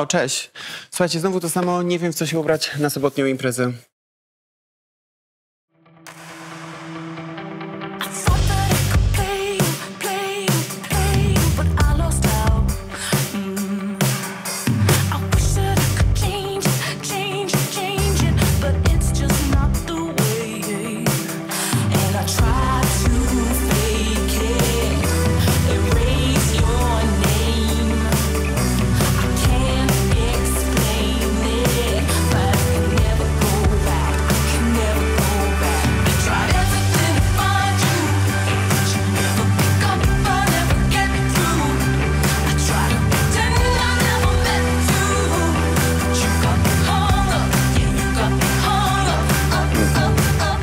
O, cześć. Słuchajcie, znowu to samo. Nie wiem, w co się ubrać na sobotnią imprezę.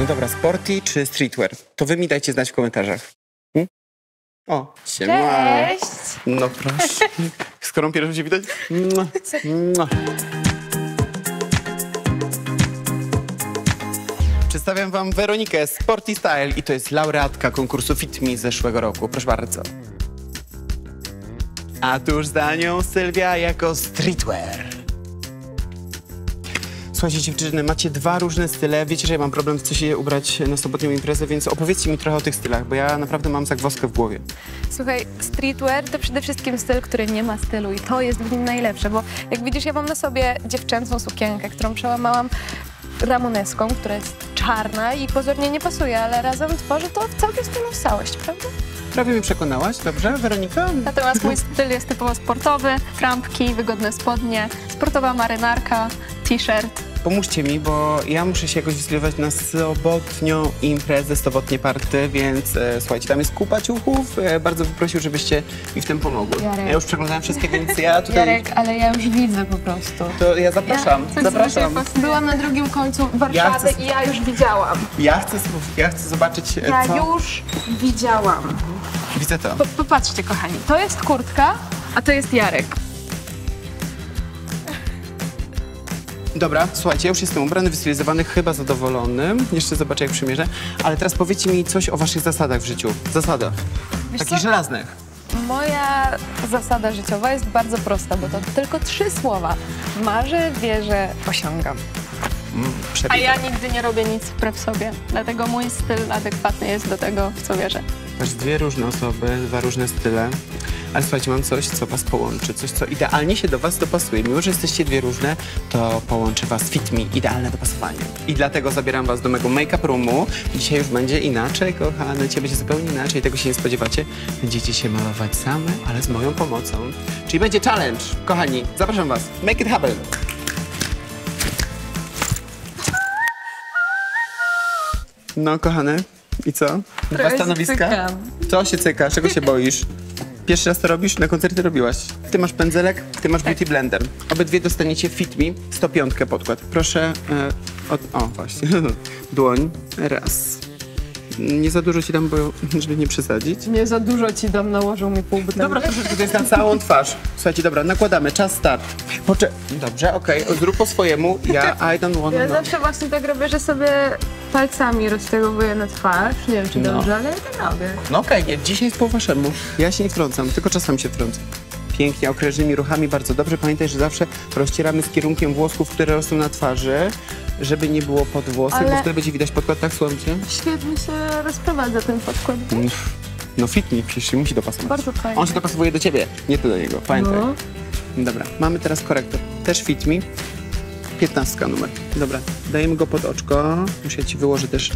Dobra, sporty czy streetwear? To wy mi dajcie znać w komentarzach. Hm? O, siema. Cześć. No proszę. Skoro pierwszy się widać. Przedstawiam wam Weronikę Sporty Style i to jest laureatka konkursu Fit Me z zeszłego roku. Proszę bardzo. A tuż za nią Sylwia jako streetwear. Słuchajcie dziewczyny, macie dwa różne style. Wiecie, że ja mam problem, co się ubrać na sobotnią imprezę, więc opowiedzcie mi trochę o tych stylach, bo ja naprawdę mam zagwozdkę w głowie. Słuchaj, streetwear to przede wszystkim styl, który nie ma stylu i to jest w nim najlepsze, bo jak widzisz, ja mam na sobie dziewczęcą sukienkę, którą przełamałam ramoneską, która jest czarna i pozornie nie pasuje, ale razem tworzy to całkiem stylu w całość, prawda? Prawie mnie przekonałaś, dobrze, Weronika? Natomiast mój styl jest typowo sportowy, trampki, wygodne spodnie, sportowa marynarka, t-shirt. Pomóżcie mi, bo ja muszę się jakoś wystylować na sobotnią imprezę, sobotnie party, więc słuchajcie, tam jest kupa ciuchów. Bardzo bym prosił, żebyście mi w tym pomogły. Jarek. Ja już przeglądałem wszystkie, więc ja tutaj... Jarek, ale ja już widzę po prostu. To ja zapraszam, ja zapraszam. Byłam na drugim końcu Warszawy i ja już widziałam. Ja chcę zobaczyć, co... Ja już widziałam. Widzę to. Popatrzcie, kochani, to jest kurtka, a to jest Jarek. Dobra, słuchajcie, ja już jestem ubrany, wystylizowany, chyba zadowolony. Jeszcze zobaczę, jak przymierzę. Ale teraz powiedzcie mi coś o waszych zasadach w życiu. Zasadach. Wiesz takich co? Żelaznych. Moja zasada życiowa jest bardzo prosta, bo to tylko 3 słowa. Marzę, wierzę, osiągam. A ja nigdy nie robię nic wbrew sobie. Dlatego mój styl adekwatny jest do tego, w co wierzę. Masz dwie różne osoby, dwa różne style. Ale słuchajcie, mam coś, co was połączy, coś, co idealnie się do was dopasuje. Mimo, że jesteście dwie różne, to połączy was Fit Me, idealne dopasowanie. I dlatego zabieram was do mojego make-up roomu. Dzisiaj już będzie inaczej, kochane, dzisiaj będzie zupełnie inaczej, tego się nie spodziewacie. Będziecie się malować same, ale z moją pomocą. Czyli będzie challenge, kochani, zapraszam was, make it happen! No, kochane, i co? Dwa stanowiska? Co się cyka? Czego się boisz? Pierwszy raz to robisz, na koncerty robiłaś. Ty masz pędzelek, ty masz beauty blender. Obydwie dostaniecie Fit Me 105 podkład. Proszę, o właśnie, dłoń, raz. Nie za dużo ci dam, bo żeby nie przesadzić. Nie za dużo ci dam, nałożą mi pół butelki. Dobra, troszeczkę to jest na całą twarz. Słuchajcie, dobra, nakładamy, czas start. Dobrze, okej, zrób po swojemu. Ja zawsze właśnie tak robię, że sobie palcami roztegowuję na twarz. Nie wiem, czy dobrze, ale ja tak robię. No okej, dzisiaj jest po waszemu. Ja się nie wtrącam, tylko czasami się wtrącę. Pięknie, okrężnymi ruchami, bardzo dobrze. Pamiętaj, że zawsze rozcieramy z kierunkiem włosków, które rosną na twarzy, żeby nie było pod włosem, bo wtedy będzie widać podkład, tak słoncie? Świetnie się rozprowadza ten podkład. No Fit Me, przecież się musi dopasować. Bardzo fajnie. On się dopasowuje do ciebie, nie ty do niego, pamiętaj. No. Dobra, mamy teraz korektor, też Fit Me, 15 numer. Dobra, dajemy go pod oczko, muszę ci wyłożyć też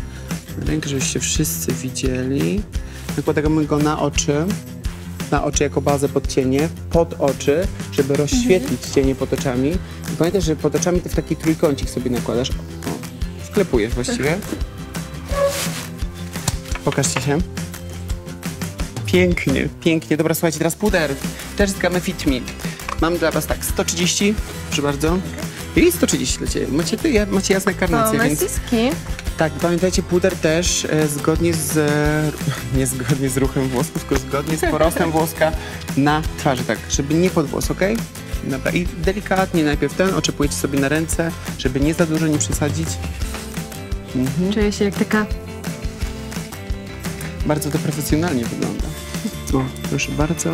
rękę, żebyście wszyscy widzieli. Nakładamy go na oczy jako bazę pod cienie, pod oczy, żeby rozświetlić cienie pod oczami. I pamiętaj, że pod oczami ty w taki trójkącik sobie nakładasz. O, wklepujesz właściwie. Pokażcie się. Pięknie, pięknie. Dobra, słuchajcie, teraz puder. Też zyskamy Fit Me. Mam dla was tak, 130, proszę bardzo. I 130 dla ciebie. Macie jasne karnacje, więc... Tak, pamiętajcie, puder też zgodnie z... nie zgodnie z ruchem włosków, tylko zgodnie z porostem włoska na twarzy, tak, żeby nie pod włos, okej? Dobra, i delikatnie najpierw ten, oczepujecie sobie na ręce, żeby nie za dużo, nie przesadzić. Czuję się jak taka... Bardzo to profesjonalnie wygląda. O, proszę bardzo,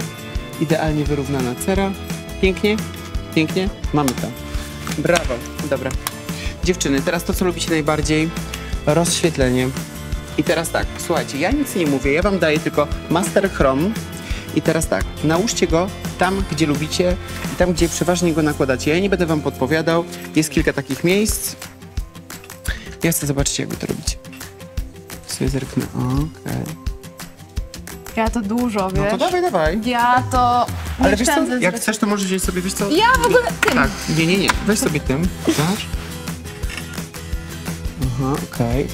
idealnie wyrównana cera, pięknie. Pięknie? Mamy to. Brawo. Dobra. Dziewczyny, teraz to, co lubicie najbardziej, rozświetlenie. I teraz tak, słuchajcie, ja nic nie mówię, ja wam daję tylko Master Chrome. I teraz tak, nałóżcie go tam, gdzie lubicie i tam, gdzie przeważnie go nakładacie. Ja nie będę wam podpowiadał, jest kilka takich miejsc. Ja chcę zobaczyć, jak wy to robicie. Sobie zerknę, okej. Ja to dużo, wiesz? No to dawaj. Ja to... Ale wiesz co, jak chcesz, to możesz wziąć sobie, wiesz co... Ja w ogóle tym! Tak, nie, weź sobie tym, tak? Aha, okej.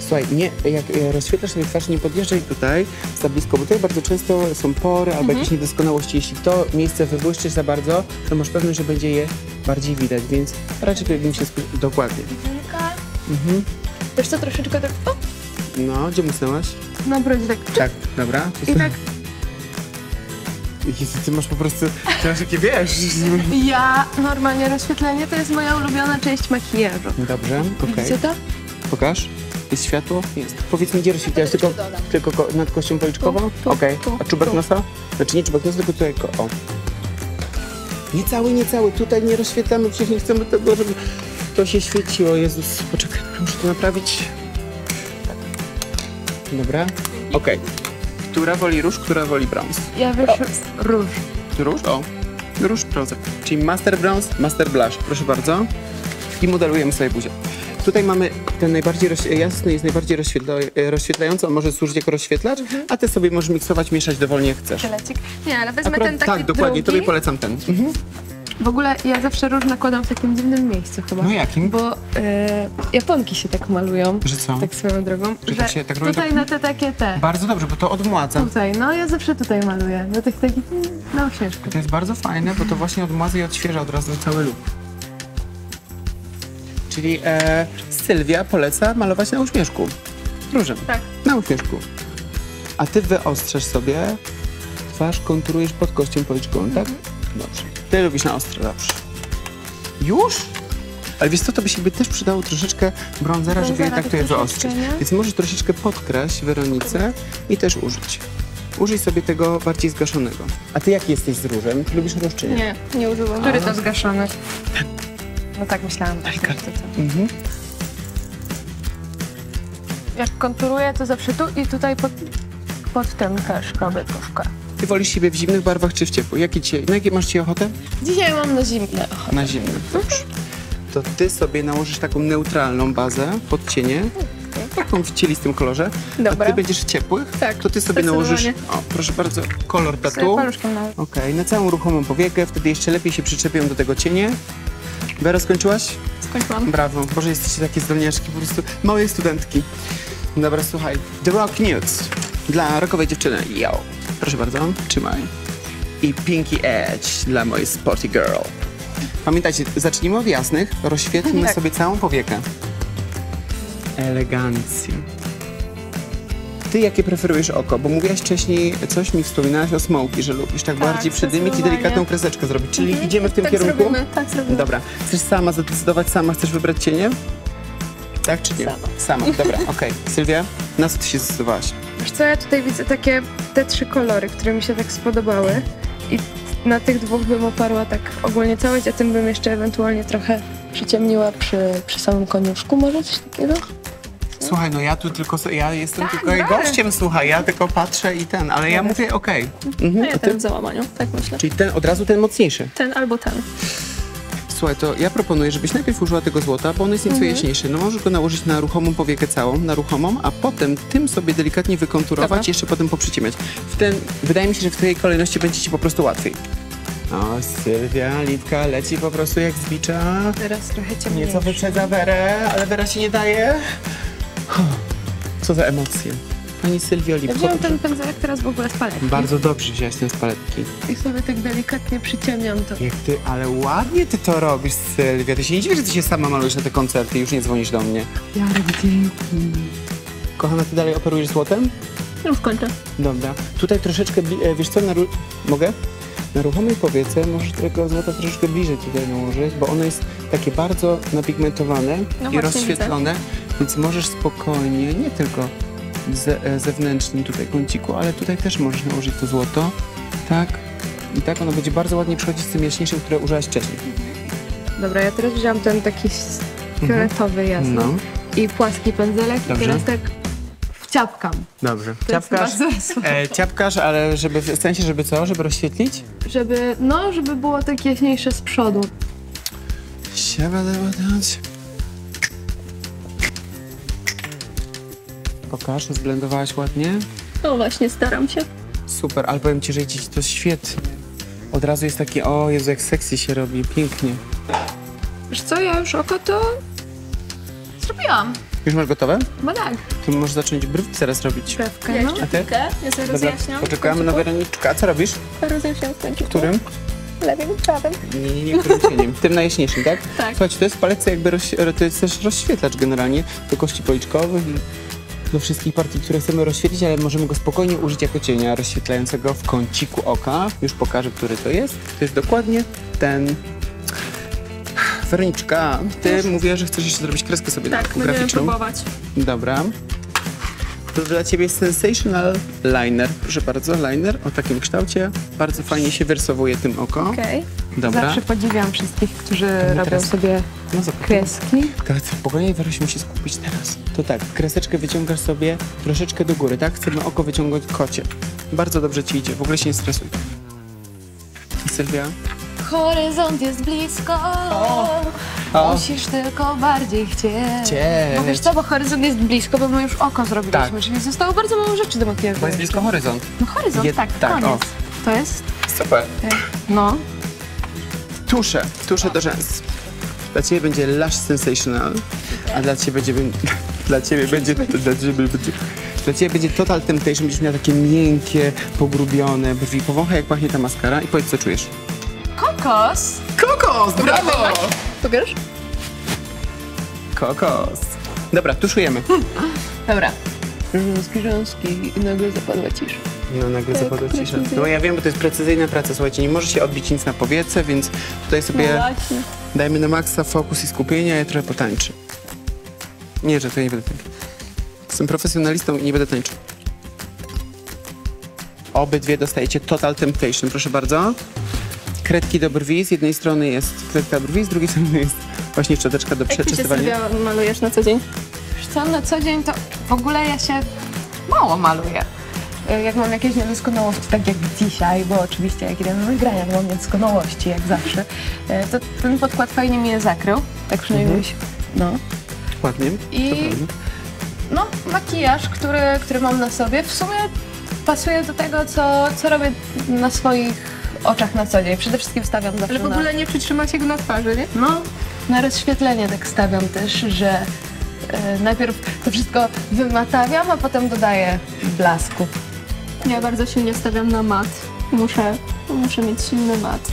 Słuchaj, jak rozświetlasz sobie twarz, nie podjeżdżaj tutaj za blisko, bo tutaj bardzo często są pory albo jakieś niedoskonałości. Jeśli to miejsce wybłyszczysz za bardzo, to masz pewność, że będzie je bardziej widać, więc raczej powinien się skupić dokładnie. Wiesz co, troszeczkę tak... O! No, gdzie musnęłaś? No, brodzie tak. Tak, dobra. I tak... Jezu, ty masz po prostu... Teraz jakie wiesz? Ja normalnie rozświetlenie to jest moja ulubiona część makijażu. Dobrze, okej. Widzicie to? Pokaż. Jest światło? Jest. Powiedz mi, gdzie rozświetlasz? Tylko nad kością policzkową? Okej. A czubek nosa? Znaczy nie czubek nosa, tylko tutaj o. Niecały. Tutaj nie rozświetlamy, przecież nie chcemy tego, żeby to się świeciło. Jezus, poczekaj, muszę to naprawić. Dobra. Okej. Która woli róż, która woli brąz? Ja wyszłam róż. Róż? O. Róż, brąz. Czyli Master Bronze, Master Blush. Proszę bardzo. I modelujemy sobie buzię. Tutaj mamy ten najbardziej jasny, jest najbardziej rozświetlający, on może służyć jako rozświetlacz, a ty sobie możesz miksować, mieszać dowolnie jak chcesz. Nie, ale wezmę akurat ten taki tak, dokładnie, drugi. Tobie polecam ten. W ogóle ja zawsze róż nakładam w takim dziwnym miejscu chyba. No jakim? Bo Japonki się tak malują. Że co? Tak swoją drogą. Że się tak tutaj na te takie te. Bardzo dobrze, bo to odmładza. Tutaj, no ja zawsze tutaj maluję, na tych takich, no księżków. To jest bardzo fajne, bo to właśnie odmładza i odświeża od razu cały look. Czyli Sylwia poleca malować na uśmieszku. Różem. Tak. Na uśmieszku. A ty wyostrzasz sobie, twarz konturujesz pod kością policzkową, tak? Dobrze. Ty lubisz na ostro, dobrze. Już? Ale wiesz co, to by się też przydało troszeczkę brązera, żeby je tak to je wyostrzyć. Więc możesz troszeczkę podkraść Weronice i też użyć. Użyj sobie tego bardziej zgaszonego. A ty jaki jesteś z różem? Ty lubisz róż czy nie? Nie używam. Który to zgaszony? No tak myślałam. Jak konturuję, to zawsze tu i tutaj pod tym też robię troszkę. Ty wolisz siebie w zimnych barwach czy w ciepłych? Jakie masz dzisiaj ochotę? Dzisiaj mam na zimne ochotę. Na zimne, dobrze. To ty sobie nałożysz taką neutralną bazę pod cienie, taką w cielistym kolorze. Dobra. A ty będziesz w ciepłych? Tak. To ty sobie nałożysz, o proszę bardzo, kolor tatu. Okej, na całą ruchomą powiekę, wtedy jeszcze lepiej się przyczepią do tego cienie. Wero, skończyłaś? Skończyłam. Brawo. Boże, jesteście takie zdolniaczki, po prostu małe studentki. Dobra, słuchaj. The Rock Nudes. Dla rockowej dziewczyny. Yo. Proszę bardzo, trzymaj. I Pinky Edge dla mojej sporty girl. Pamiętajcie, zacznijmy od jasnych, rozświetlmy sobie całą powiekę. Elegancji. Ty jakie preferujesz oko? Bo mówiłaś wcześniej, coś mi wspominałaś o smoki, że lubisz tak bardziej przedymić i delikatną kreseczkę zrobić. Czyli idziemy w tym kierunku? Tak zrobimy. Dobra. Chcesz sama zadecydować, sama chcesz wybrać cienie? Tak czy nie? Sama. Dobra, okej. Sylwia, na co ty się zdecydowałaś? Wiesz co, ja tutaj widzę takie te trzy kolory, które mi się tak spodobały i na tych dwóch bym oparła tak ogólnie całość, a tym bym jeszcze ewentualnie trochę przyciemniła przy samym koniuszku, może coś takiego? Słuchaj, no ja tu tylko, ja jestem tylko gościem, słuchaj, ja tylko patrzę i ten, ale ja mówię okej. No ja ten w załamaniu, tak myślę. Czyli ten, od razu ten mocniejszy. Ten albo ten. Słuchaj, to ja proponuję, żebyś najpierw użyła tego złota, bo on jest nieco jaśniejszy. No możesz go nałożyć na ruchomą powiekę całą, na ruchomą, a potem tym sobie delikatnie wykonturować i jeszcze potem poprzyciemiać. Wydaje mi się, że w tej kolejności będzie ci po prostu łatwiej. O, Sylwia Lipka leci po prostu jak z bicza. Teraz trochę ciemniejszy. Nieco wyprzedza Werę, ale Wera się nie daje. Co za emocje. Pani Sylwio Lipka. Ja wziąłem ten pędzelek teraz w ogóle z paletki. Bardzo dobrze wziąłeś ten z paletki. I sobie tak delikatnie przyciemniam to. Jak ty, ale ładnie ty to robisz, Sylwia. Ty się nie dziwisz, że ty się sama malujesz na te koncerty i już nie dzwonisz do mnie. Ja robię dzięki. Kochana, ty dalej operujesz złotem? Już kończę. Dobra. Tutaj troszeczkę, wiesz co, mogę? Na ruchomej powiece możesz tego złota troszeczkę bliżej tutaj nałożyć, bo ono jest takie bardzo napigmentowane i rozświetlone. Więc możesz spokojnie, nie tylko w zewnętrznym tutaj kąciku, ale tutaj też możesz nałożyć to złoto, tak, I tak ono będzie bardzo ładnie przychodzić z tym jaśniejszym, które użyłaś wcześniej. Dobra, ja teraz wziąłam ten taki fioletowy jasny i płaski pędzelek. Dobrze. I teraz tak ciapkam. Dobrze. Ciapkasz, ale żeby, w sensie, żeby co? Żeby rozświetlić? Żeby, no, żeby było tak jaśniejsze z przodu. Pokaż, zblendowałaś ładnie. No właśnie, staram się. Super, ale powiem ci, że idzie ci to świetnie. Od razu jest taki, o Jezu, jak sexy się robi, pięknie. Wiesz co, ja już oko to zrobiłam. Już masz gotowe? Bo tak. Ty możesz zacząć brwi teraz robić. Brewkę, no. A ty? Ja sobie rozjaśniam. Poczekamy na Weroniczkę. A co robisz? Rozjaśniam w końcu. Którym? Lewym i prawym. Nie, którym cieniem. Tym najjaśniejszym, tak? Tak. Słuchajcie, to jest palec, jakby to jest też rozświetlacz generalnie do kości policzkowych i do wszystkich partii, które chcemy rozświetlić, ale możemy go spokojnie użyć jako cienia rozświetlającego w kąciku oka. Już pokażę, który to jest. To jest dokładnie ten. Weroniczka, ty mówiłaś, że chcesz jeszcze zrobić kreskę sobie tak, taką graficzną. Tak, próbować. Dobra. To dla ciebie Sensational Liner. Proszę bardzo, liner o takim kształcie. Bardzo fajnie się wyrysowuje tym oko. Okej. Dobra. Zawsze podziwiam wszystkich, którzy robią sobie kreski. Tak, spokojnie, Weroś, musi skupić teraz. To tak, kreseczkę wyciągasz sobie troszeczkę do góry, tak? Chcemy oko wyciągnąć kocie. Bardzo dobrze ci idzie, w ogóle się nie stresuj. Sylwia? Horyzont jest blisko, musisz tylko bardziej chcieć. Bo wiesz co, bo horyzont jest blisko, bo my już oko zrobiliśmy, czyli zostało bardzo mało rzeczy do makijażu. Bo jest blisko horyzont. No horyzont, koniec. O. To jest? Super. No. Tusze do rzęs. Dla ciebie będzie Lush Sensational, a dla ciebie będzie Total Temptation, będziesz miała takie miękkie, pogrubione brwi. Powąchaj, jak pachnie ta maskara i powiedz, co czujesz. Kokos! Kokos! Brawo! Pokaż? Kokos. Dobra, tuszujemy. Dobra. Rząski i nagle zapadła cisza. No, nagle zapadła cisza. No ja wiem, bo to jest precyzyjna praca, słuchajcie, nie może się odbić nic na powiece, więc tutaj sobie dajmy na maksa fokus i skupienia, ja trochę potańczę. Nie, że to ja nie będę tańczył. Jestem profesjonalistą i nie będę tańczył. Obydwie dostajecie Total Temptation, proszę bardzo. Kredki do brwi, z jednej strony jest kredka brwi, z drugiej strony jest właśnie szczoteczka do przeczesywania. Jak ty się sobie malujesz na co dzień? Wiesz co, na co dzień to w ogóle ja się mało maluję. Jak mam jakieś niedoskonałości, tak jak dzisiaj, bo oczywiście jak idę na nagrania, to mam niedoskonałości, jak zawsze, to ten podkład fajnie mnie zakrył, tak przynajmniej no. Ładnie, i no, makijaż, który mam na sobie, w sumie pasuje do tego, co robię na swoich oczach na co dzień. Przede wszystkim stawiam zawsze. Ale w ogóle nie przytrzyma się go na twarzy, nie? No, na rozświetlenie tak stawiam też, że najpierw to wszystko wymatawiam, a potem dodaję blasku. Ja bardzo silnie stawiam na mat. Muszę mieć silny mat.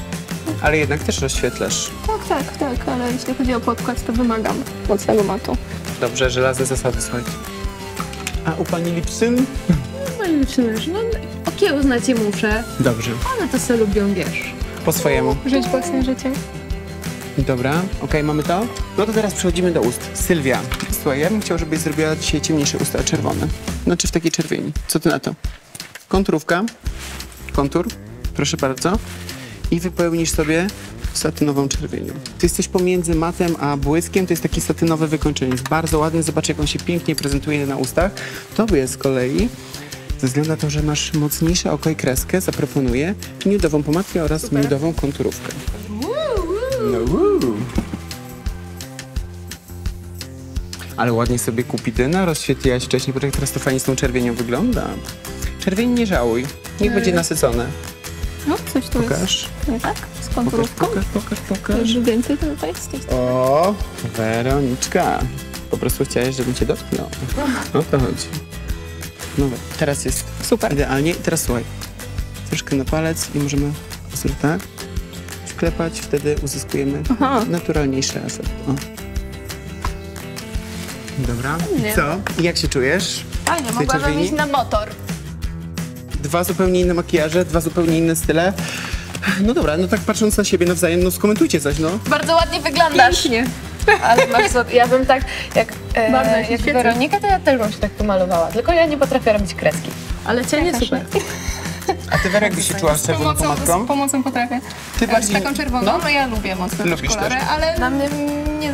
Ale jednak też rozświetlasz. Tak, ale jeśli chodzi o podkład, to wymagam mocnego matu. Dobrze, żelazne zasady, słuchajcie. A u pani Lipsyn? Pani Lipsyn, no. Uznać je muszę. Dobrze. One to sobie lubią, wiesz. Po swojemu. Żyć własnym życiem. Dobra, okej, mamy to? No to teraz przechodzimy do ust. Sylwia, słuchaj, ja bym chciała, żebyś zrobiła dzisiaj ciemniejsze usta, czerwone. Znaczy w takiej czerwieni. Co ty na to? Konturówka. Kontur. Proszę bardzo. I wypełnisz sobie satynową czerwienią. To jest coś pomiędzy matem a błyskiem, to jest takie satynowe wykończenie. Jest bardzo ładne, zobacz, jak on się pięknie prezentuje na ustach. Tobie z kolei, ze względu na to, że masz mocniejsze oko i kreskę, zaproponuję nude'ową pomadkę oraz nude'ową konturówkę. Ale ładnie sobie kupidyna rozświetliłaś wcześniej, bo teraz to fajnie z tą czerwienią wygląda. Czerwień nie żałuj, niech będzie nasycone. No, coś tu pokaż. Jest nie tak, z konturówką. Pokaż. Już więcej to tutaj jest. O, Weroniczka, po prostu chciałaś, żebym cię dotknął. O to chodzi. No, teraz jest super, idealnie. Teraz słuchaj, troszkę na palec i możemy tak sklepać, wtedy uzyskujemy naturalniejszy efekt. O. Dobra, i co? Jak się czujesz? Fajnie, mogłabym iść na motor. Dwa zupełnie inne makijaże, dwa zupełnie inne style. No dobra, no tak patrząc na siebie nawzajem, no skomentujcie coś, no. Bardzo ładnie wyglądasz. Pięknie. Ale bardzo, ja bym tak, jak Weronika, to ja też bym się tak pomalowała, tylko ja nie potrafię robić kreski. Ale cienie super. A ty, Werek, byś się czuła z czerwoną pomadką? Z pomocą potrafię. Ty bardziej... Taką czerwoną, no ja lubię mocno lubisz kolory, też? Ale na mnie nie...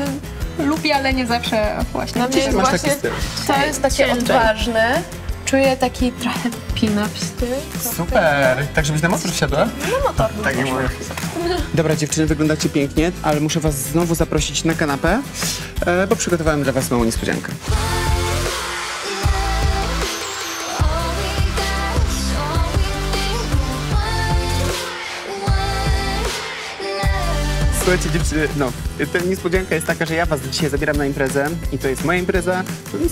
Lubię, ale nie zawsze właśnie. Na mnie jest właśnie to jest takie odważne. Czuję taki trochę pin-up styl. Super! Tak, żebyś na motor wsiadła? No motor. Tak jak mówię. Dobra, dziewczyny, wyglądacie pięknie, ale muszę was znowu zaprosić na kanapę, bo przygotowałem dla was małą niespodziankę. Słuchajcie, dziewczyny, no, ta niespodzianka jest taka, że ja was dzisiaj zabieram na imprezę i to jest moja impreza.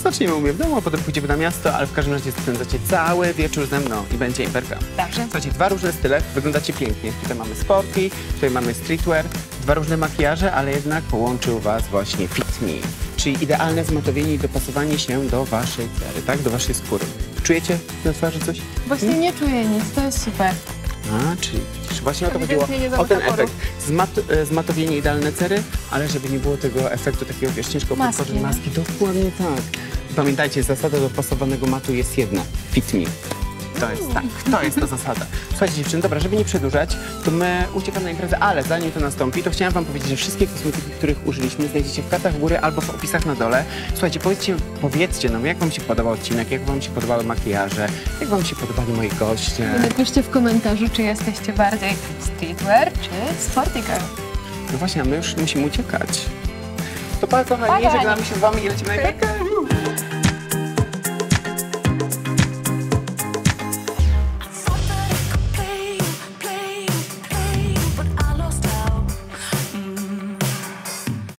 Zaczniemy u mnie w domu, a potem pójdziemy na miasto, ale w każdym razie spędzacie cały wieczór ze mną i będzie imperka. Dobrze. Słuchajcie, dwa różne style, wyglądacie pięknie. Tutaj mamy sporty, tutaj mamy streetwear, dwa różne makijaże, ale jednak połączył was właśnie Fit Me, czyli idealne zmatowienie i dopasowanie się do waszej cery, tak? Do waszej skóry. Czujecie na twarzy coś? Właśnie nie czuję nic, to jest super. A, czyli właśnie o to chodziło, o ten efekt. Zmatowienie idealne cery, ale żeby nie było tego efektu takiego, wiesz, ciężko podkorzeń maski. Dokładnie tak. Pamiętajcie, zasada dopasowanego matu jest jedna. Fit me. To jest tak, to jest ta zasada. Słuchajcie, dziewczyny, dobra, żeby nie przedłużać, to my uciekamy na imprezę, ale zanim to nastąpi, to chciałam wam powiedzieć, że wszystkie kosmetyki, których użyliśmy, znajdziecie w kartach w górę albo w opisach na dole. Słuchajcie, powiedzcie nam, jak wam się podobał odcinek, jak wam się podobały makijaże, jak wam się podobali moi goście. Napiszcie w komentarzu, czy jesteście bardziej streetwear, czy sporty girl. No właśnie, a my już musimy uciekać. To pa, kochani, żegnamy się z wami i lecimy na imprezę.